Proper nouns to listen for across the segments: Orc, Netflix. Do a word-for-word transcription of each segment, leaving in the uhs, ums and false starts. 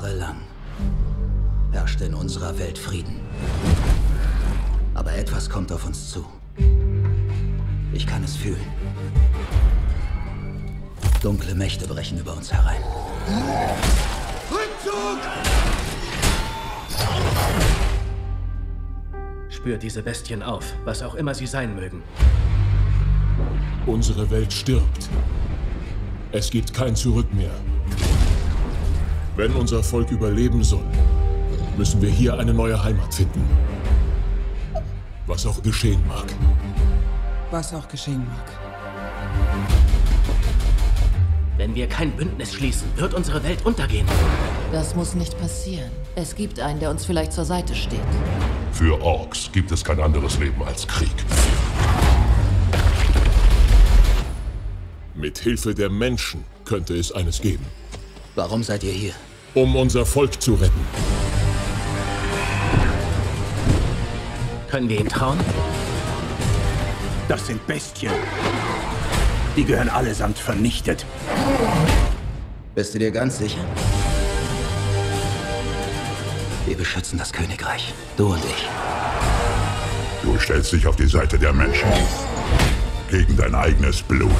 Jahrelang herrscht in unserer Welt Frieden. Aber etwas kommt auf uns zu. Ich kann es fühlen. Dunkle Mächte brechen über uns herein. Rückzug! Spürt diese Bestien auf, was auch immer sie sein mögen. Unsere Welt stirbt. Es gibt kein Zurück mehr. Wenn unser Volk überleben soll, müssen wir hier eine neue Heimat finden. Was auch geschehen mag. Was auch geschehen mag. Wenn wir kein Bündnis schließen, wird unsere Welt untergehen. Das muss nicht passieren. Es gibt einen, der uns vielleicht zur Seite steht. Für Orks gibt es kein anderes Leben als Krieg. Mit Hilfe der Menschen könnte es eines geben. Warum seid ihr hier? Um unser Volk zu retten. Können wir ihm trauen? Das sind Bestien. Die gehören allesamt vernichtet. Bist du dir ganz sicher? Wir beschützen das Königreich. Du und ich. Du stellst dich auf die Seite der Menschen. Gegen dein eigenes Blut.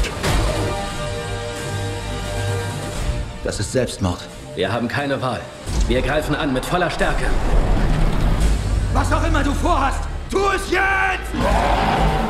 Das ist Selbstmord. Wir haben keine Wahl. Wir greifen an mit voller Stärke. Was auch immer du vorhast, tu es jetzt!